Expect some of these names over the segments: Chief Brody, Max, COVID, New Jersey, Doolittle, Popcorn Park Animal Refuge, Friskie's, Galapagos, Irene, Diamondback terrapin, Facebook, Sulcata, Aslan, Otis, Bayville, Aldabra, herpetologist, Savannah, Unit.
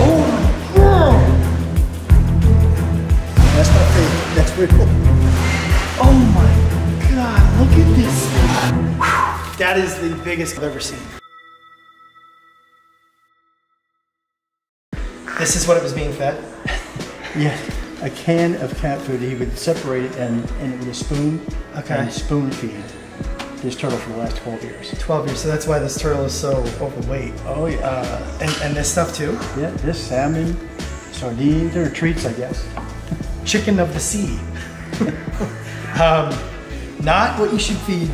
Oh, girl. That's not fair. That's pretty cool. Oh my God, look at this thing. That is the biggest I've ever seen. This is what it was being fed? Yeah, a can of cat food. He would separate it and with a spoon, and spoon feed this turtle for the last 12 years. 12 years, so that's why this turtle is so overweight. Oh yeah. And this stuff too? Yeah, this salmon, sardines, they're treats, I guess. Chicken of the sea. Not what you should feed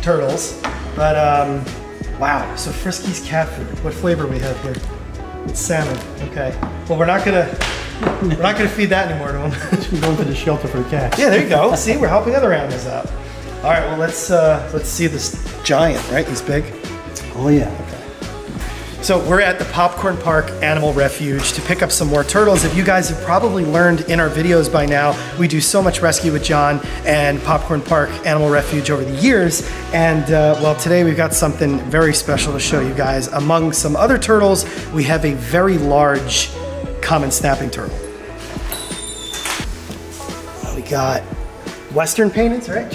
turtles, but wow. So Friskie's cat food. What flavor we have here? It's salmon. Okay. Well, we're not gonna feed that anymore to them. We're going to the shelter for the cats. Yeah, there you go. See, we're helping other animals out. All right. Well, let's see this giant. Right? He's big. Oh yeah. Okay. So we're at the Popcorn Park Animal Refuge to pick up some more turtles. If you guys have probably learned in our videos by now, we do so much rescue with John and Popcorn Park Animal Refuge over the years. And well, today we've got something very special to show you guys. Among some other turtles, we have a very large common snapping turtle. We got Western Painids, right?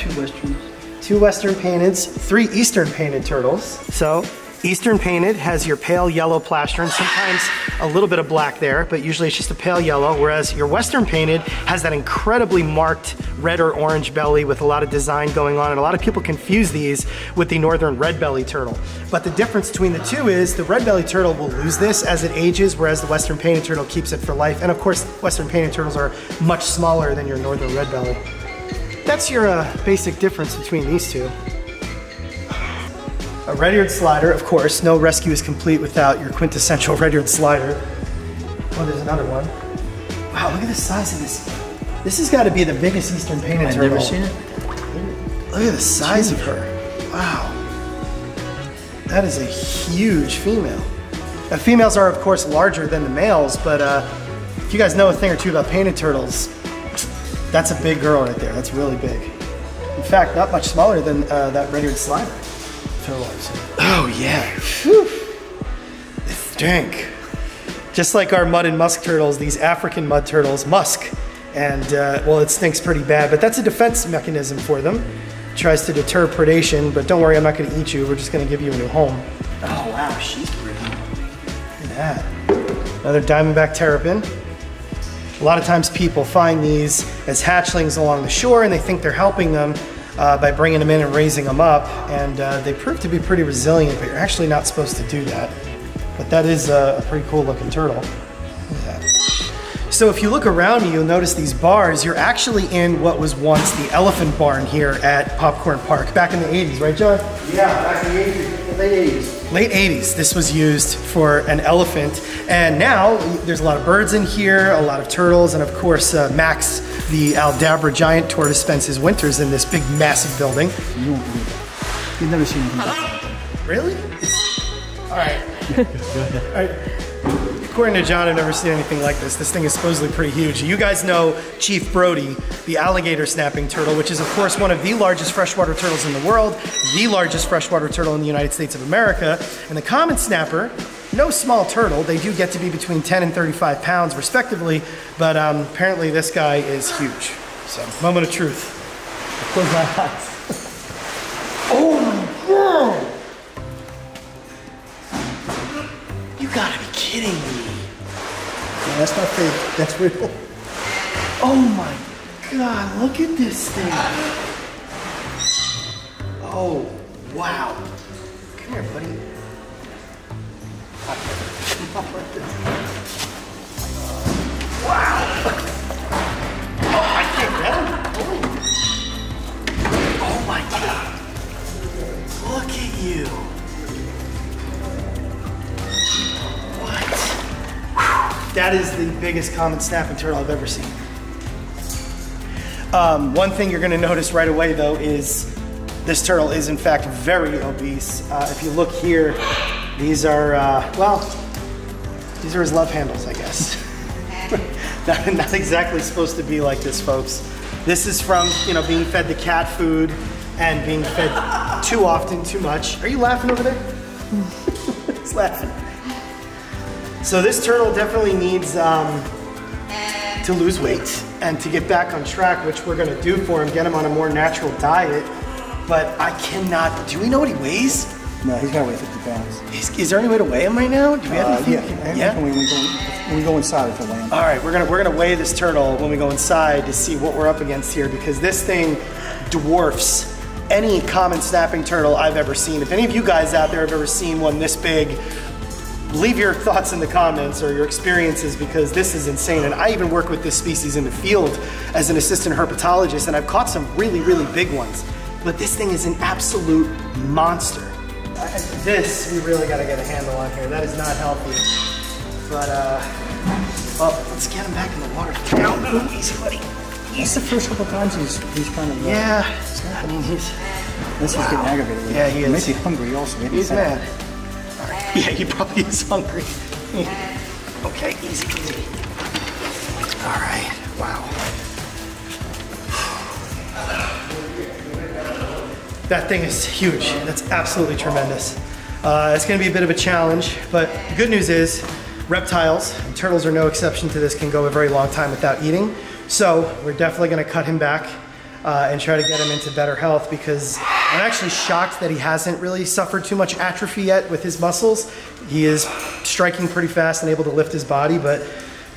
Two Western Painids, three Eastern Painted turtles. So Eastern Painted has your pale yellow plaster and sometimes a little bit of black there, but usually it's just a pale yellow, whereas your Western Painted has that incredibly marked red or orange belly with a lot of design going on, and a lot of people confuse these with the northern red belly turtle. But the difference between the two is the red belly turtle will lose this as it ages, whereas the Western Painted turtle keeps it for life. And of course, Western Painted turtles are much smaller than your northern red belly. That's your basic difference between these two. A red-eared slider, of course. No rescue is complete without your quintessential red-eared slider. Oh, there's another one. Wow, look at the size of this. This has got to be the biggest Eastern Painted turtle. I've never seen it. Look at the size of her. Wow. That is a huge female. Now, females are, of course, larger than the males, but if you guys know a thing or two about painted turtles, that's a big girl right there. That's really big. In fact, not much smaller than that red-eared slider. Oh yeah, whew. It stank. Just like our mud and musk turtles, these African mud turtles musk. And well, it stinks pretty bad, but that's a defense mechanism for them. It tries to deter predation, but don't worry, I'm not gonna eat you. We're just gonna give you a new home. Oh wow, she's pretty. Look at that. Another Diamondback terrapin. A lot of times people find these as hatchlings along the shore and they think they're helping them by bringing them in and raising them up, and they prove to be pretty resilient, but you're actually not supposed to do that. But that is a pretty cool looking turtle. Look at that. So if you look around you, you'll notice these bars. You're actually in what was once the elephant barn here at Popcorn Park back in the 80s, right John? Yeah, back in the 80s, the late 80s. Late 80s, this was used for an elephant, and now there's a lot of birds in here, a lot of turtles, and of course Max, the Aldabra giant tortoise, spends his winters in this big, massive building. You won't believe it. You've never seen him. Really? All right. All right. According to John, I've never seen anything like this. This thing is supposedly pretty huge. You guys know Chief Brody, the alligator snapping turtle, which is of course one of the largest freshwater turtles in the world, the largest freshwater turtle in the United States of America. And the common snapper, no small turtle, they do get to be between 10 and 35 pounds respectively, but apparently this guy is huge. So, moment of truth. I close my eyes. Oh my God! You gotta be kidding me. No, that's not fake, that's real. Oh my God, look at this thing. Oh, wow. Come here, buddy. Wow. Oh, I can't get him. Oh my God. Look at you. What? That is the biggest common snapping turtle I've ever seen. One thing you're gonna notice right away though is this turtle is in fact very obese. If you look here, these are, well, these are his love handles, I guess. not exactly supposed to be like this, folks. This is from, you know, being fed the cat food and being fed too often, too much. Are you laughing over there? He's laughing. So this turtle definitely needs to lose weight and to get back on track, which we're gonna do for him, get him on a more natural diet. But I cannot, do we know what he weighs? No, he's gotta weigh 50 pounds. Is there any way to weigh him right now? Do we have anything? Yeah, when we go inside if we weigh him. All right, we're gonna weigh this turtle when we go inside to see what we're up against here, because this thing dwarfs any common snapping turtle I've ever seen. If any of you guys out there have ever seen one this big, leave your thoughts in the comments or your experiences, because this is insane. And I even work with this species in the field as an assistant herpetologist, and I've caught some really, really big ones. But this thing is an absolute monster. This, we really gotta get a handle on here. That is not healthy. But, well, let's get him back in the water. Oh, easy, buddy. That's the first couple times he's kind of... yeah, I mean, he's... Unless he's getting aggravated. Yeah, he is. He makes you hungry also. He's mad. All right. Yeah, he probably is hungry. Yeah. Okay, easy, easy. All right, wow. That thing is huge. That's absolutely tremendous. It's gonna be a bit of a challenge, but the good news is reptiles, and turtles are no exception to this, can go a very long time without eating. So we're definitely gonna cut him back and try to get him into better health, because I'm actually shocked that he hasn't really suffered too much atrophy yet with his muscles. He is striking pretty fast and able to lift his body, but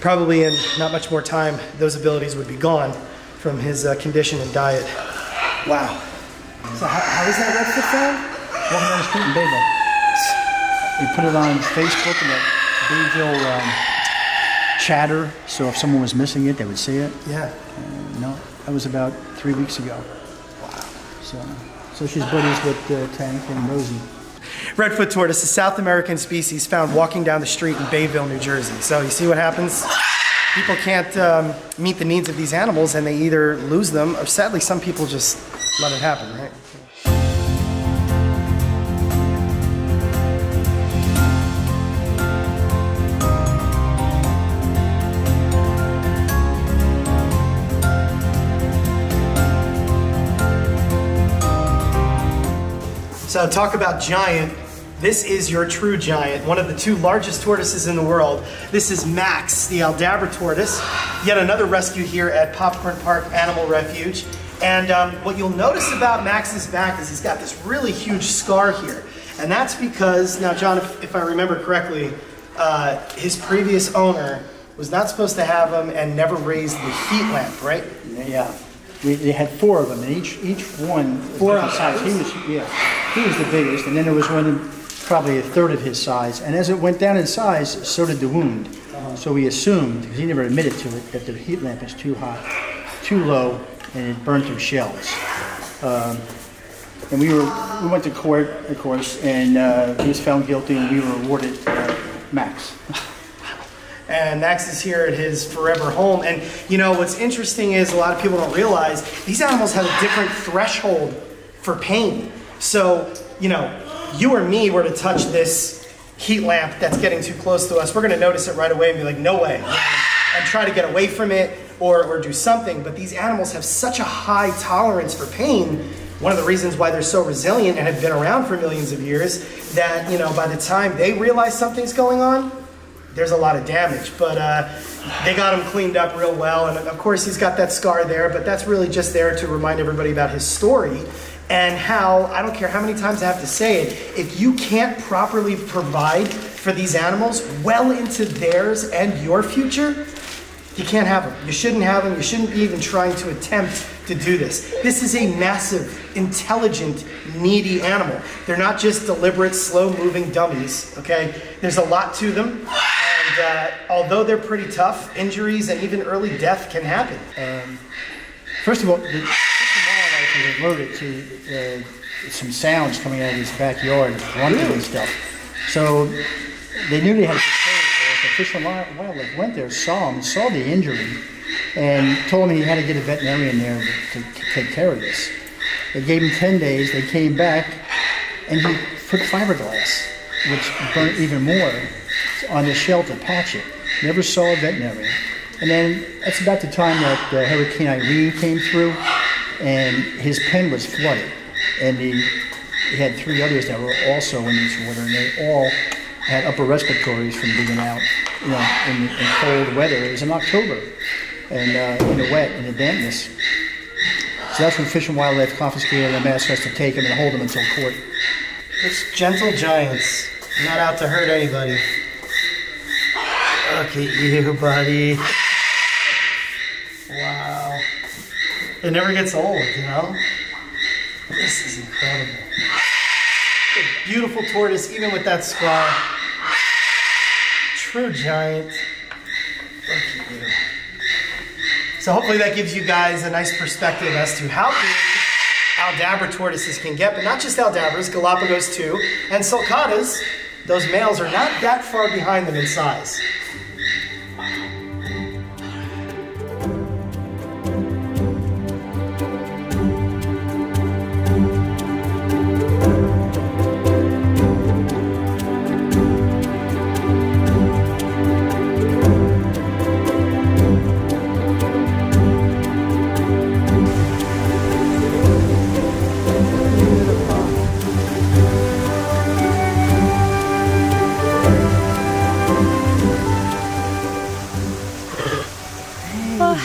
probably in not much more time, those abilities would be gone from his condition and diet. Wow. So how does that rep fit down? Walking down the street in Bayville. We put it on Facebook in that Bayville chatter, so if someone was missing it, they would see it. Yeah. No, that was about 3 weeks ago. Wow. So she's buddies with Tank and Rosie. Redfoot tortoise, a South American species found walking down the street in Bayville, New Jersey. So you see what happens? People can't meet the needs of these animals, and they either lose them, or sadly, some people just let it happen, right? So talk about giant. This is your true giant, one of the two largest tortoises in the world. This is Max, the Aldabra tortoise, yet another rescue here at Popcorn Park Animal Refuge. And what you'll notice about Max's back is he's got this really huge scar here. And that's because, now John, if I remember correctly, his previous owner was not supposed to have him and never raised the heat lamp, right? Yeah. They had four of them, and each one was different size. He was the biggest, and then there was one probably a third of his size. And as it went down in size, so did the wound. So we assumed, because he never admitted to it, that the heat lamp is too hot, too low, and it burned through shells. And we went to court, of course, and he was found guilty, and we were awarded Max. And Max is here at his forever home. And you know, what's interesting is a lot of people don't realize these animals have a different threshold for pain. So, you know, you or me were to touch this heat lamp that's getting too close to us, we're gonna notice it right away and be like, no way, and try to get away from it, or do something. But these animals have such a high tolerance for pain, one of the reasons why they're so resilient and have been around for millions of years, that, you know, by the time they realize something's going on, there's a lot of damage. But they got him cleaned up real well, and of course he's got that scar there, but that's really just there to remind everybody about his story and how, I don't care how many times I have to say it, if you can't properly provide for these animals well into theirs and your future, you can't have them. You shouldn't have them. You shouldn't be even trying to attempt to do this. This is a massive, intelligent, needy animal. They're not just deliberate, slow-moving dummies, okay? There's a lot to them, and although they're pretty tough, injuries and even early death can happen. First of all, the wildlife is alerted to some sounds coming out of his backyard, grunting and stuff. So they knew they had to... Fish and Wildlife went there, saw him, saw the injury, and told him he had to get a veterinarian there to take care of this. They gave him 10 days, they came back, and he put fiberglass, which burnt even more, on the shell to patch it. Never saw a veterinarian. And then that's about the time that Hurricane Irene came through, and his pen was flooded. And he had three others that were also in this water, and they all had upper respiratories from being out, you know, in cold weather. It was in October, and in the wet, in the dampness. So that's when Fish and Wildlife confiscated them, asked us to take them and hold them until court. It's gentle giants, not out to hurt anybody. Look at you, buddy. Wow. It never gets old, you know? This is incredible. A beautiful tortoise, even with that scar. True giant. Look at you. So hopefully that gives you guys a nice perspective as to how big Aldabra tortoises can get, but not just Aldabras, Galapagos too, and Sulcatas. Those males are not that far behind them in size.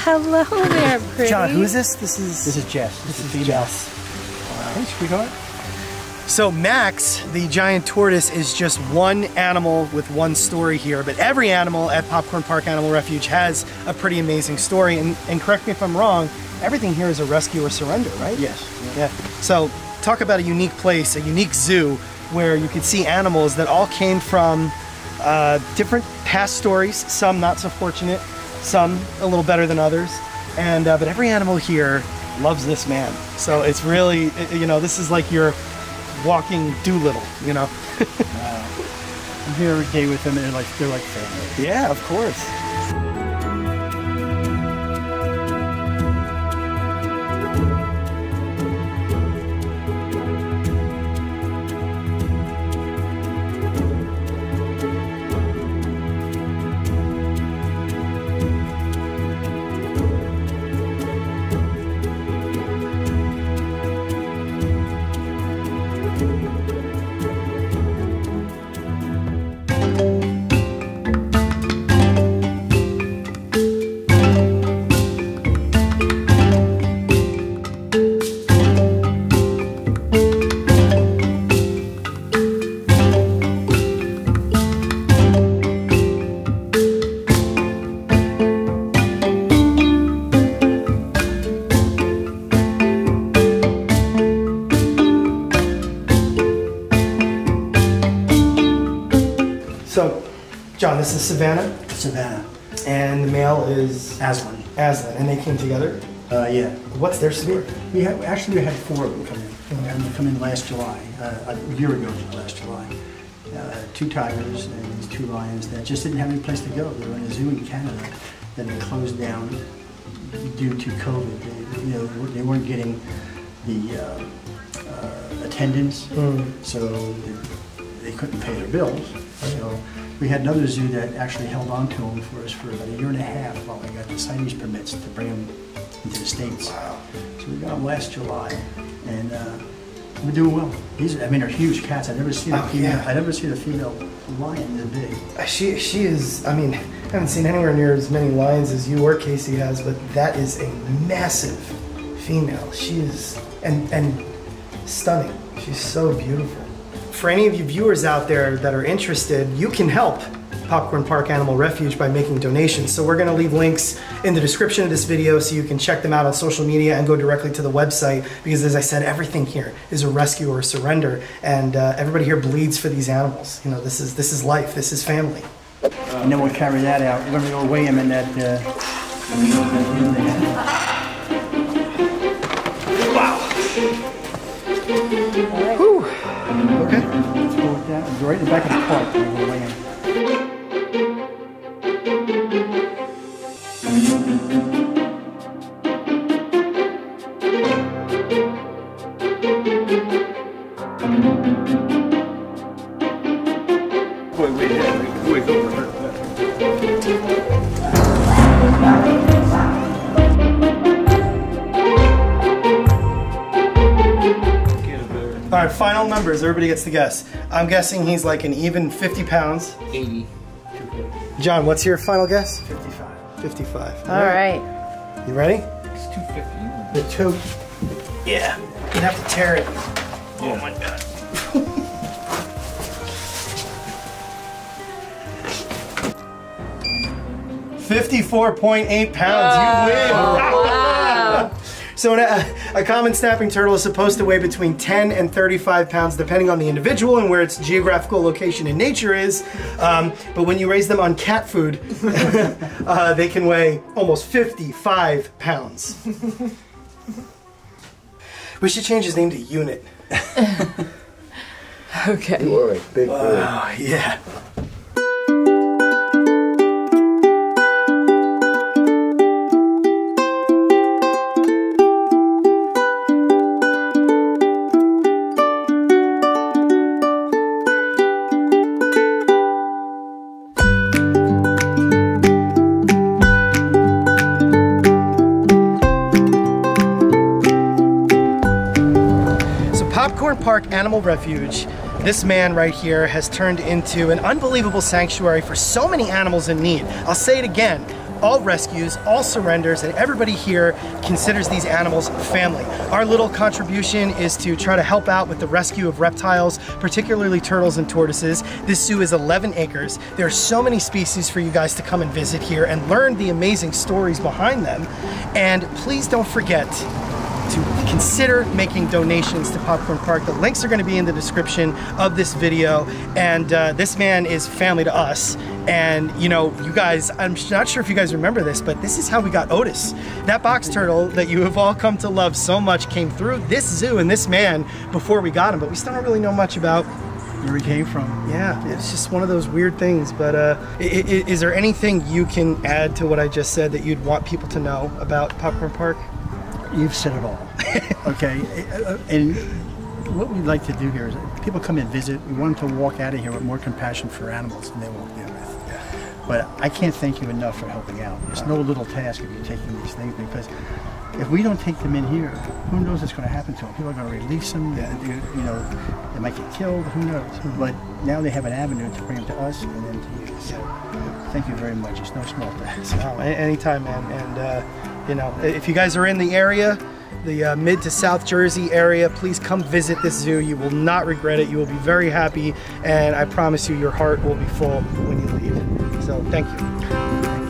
Hello there, pretty. John, who is this? This is Jess. This is Jess. Wow. Hey, sweetheart. So Max, the giant tortoise, is just one animal with one story here, but every animal at Popcorn Park Animal Refuge has a pretty amazing story. And correct me if I'm wrong, everything here is a rescue or surrender, right? Yes. Yeah. So talk about a unique place, a unique zoo, where you could see animals that all came from different past stories, some not so fortunate, some a little better than others, but every animal here loves this man. So it's really, you know, this is like your walking Doolittle, you know. I'm here every day with them, and they're like family. Yeah, of course. John, this is Savannah. Savannah. And the male is? Aslan. Aslan. And they came together? Yeah. What's their story? We had four of them come in. Okay. And they come in last July, a year ago last July. Two tigers and these two lions that just didn't have any place to go. They were in a zoo in Canada that had closed down due to COVID. They weren't getting the attendance, so they couldn't pay their bills. So we had another zoo that actually held on to them for us for about a year and a half while we got the signage permits to bring them into the States. Wow. So we got them last July, and we're doing well. These, I mean, they're huge cats. I've never seen a female. Yeah. I've never seen a female lion this big. She is. I mean, I haven't seen anywhere near as many lions as you or Casey has, but that is a massive female. She is and stunning. She's so beautiful. For any of you viewers out there that are interested, you can help Popcorn Park Animal Refuge by making donations. So we're going to leave links in the description of this video so you can check them out on social media and go directly to the website, because as I said, everything here is a rescue or a surrender, and everybody here bleeds for these animals. You know, this is life, this is family. And then we'll carry that out. We're going to go weigh them in that... Wow! Whew. Okay. Let's go with that. Right in the back of the park. And we'll land. final numbers. Everybody gets to guess. I'm guessing he's like an even 50 pounds. 80. John, what's your final guess? 55. 55. All right. You ready? It's 250. The toe. Yeah. You'd have to tear it. Yeah. Oh my god. $54.8. Oh, you win. Wow. So a common snapping turtle is supposed to weigh between 10 and 35 pounds depending on the individual and where its geographical location in nature is. But when you raise them on cat food, they can weigh almost 55 pounds. We should change his name to Unit. Okay. You are a big bird. Yeah. Popcorn Park Animal Refuge. This man right here has turned into an unbelievable sanctuary for so many animals in need. I'll say it again. All rescues, all surrenders, and everybody here considers these animals family. Our little contribution is to try to help out with the rescue of reptiles, particularly turtles and tortoises. This zoo is 11 acres. There are so many species for you guys to come and visit here and learn the amazing stories behind them. And please don't forget to consider making donations to Popcorn Park. The links are going to be in the description of this video. And this man is family to us. And you know, you guys, I'm not sure if you guys remember this, but this is how we got Otis. That box turtle that you have all come to love so much came through this zoo and this man before we got him, but we still don't really know much about where he came from. Yeah, it's just one of those weird things. But is there anything you can add to what I just said that you'd want people to know about Popcorn Park? You've said it all. Okay, and what we'd like to do here is people come and visit. We want them to walk out of here with more compassion for animals than they walked in with. But I can't thank you enough for helping out. It's no little task if you're taking these things, because if we don't take them in here, who knows what's going to happen to them? People are going to release them. You know, they might get killed. Who knows? But now they have an avenue to bring them to us and then to you. So thank you very much. It's no small task. Oh, anytime, man. And you know, if you guys are in the area, the mid to South Jersey area, please come visit this zoo. You will not regret it. You will be very happy, and I promise you your heart will be full when you leave. So thank you.